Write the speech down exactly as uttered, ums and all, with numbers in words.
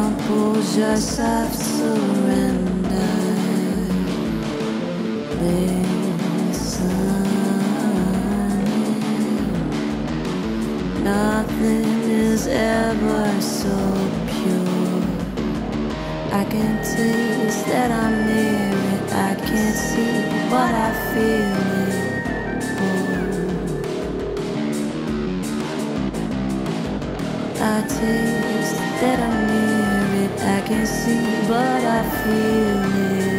examples, yes, I've surrendered. Listening, nothing is ever so pure. I can taste that I'm near it. I can't see what I feel it. I taste that I'm near it, I can see but I feel it.